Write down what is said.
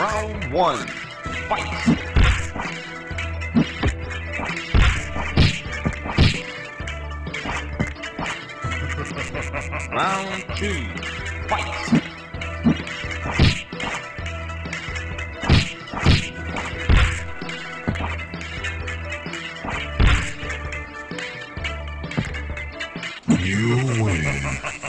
Round one, fight! Round two, fight! You win!